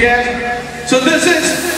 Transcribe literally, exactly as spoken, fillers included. Again. So this is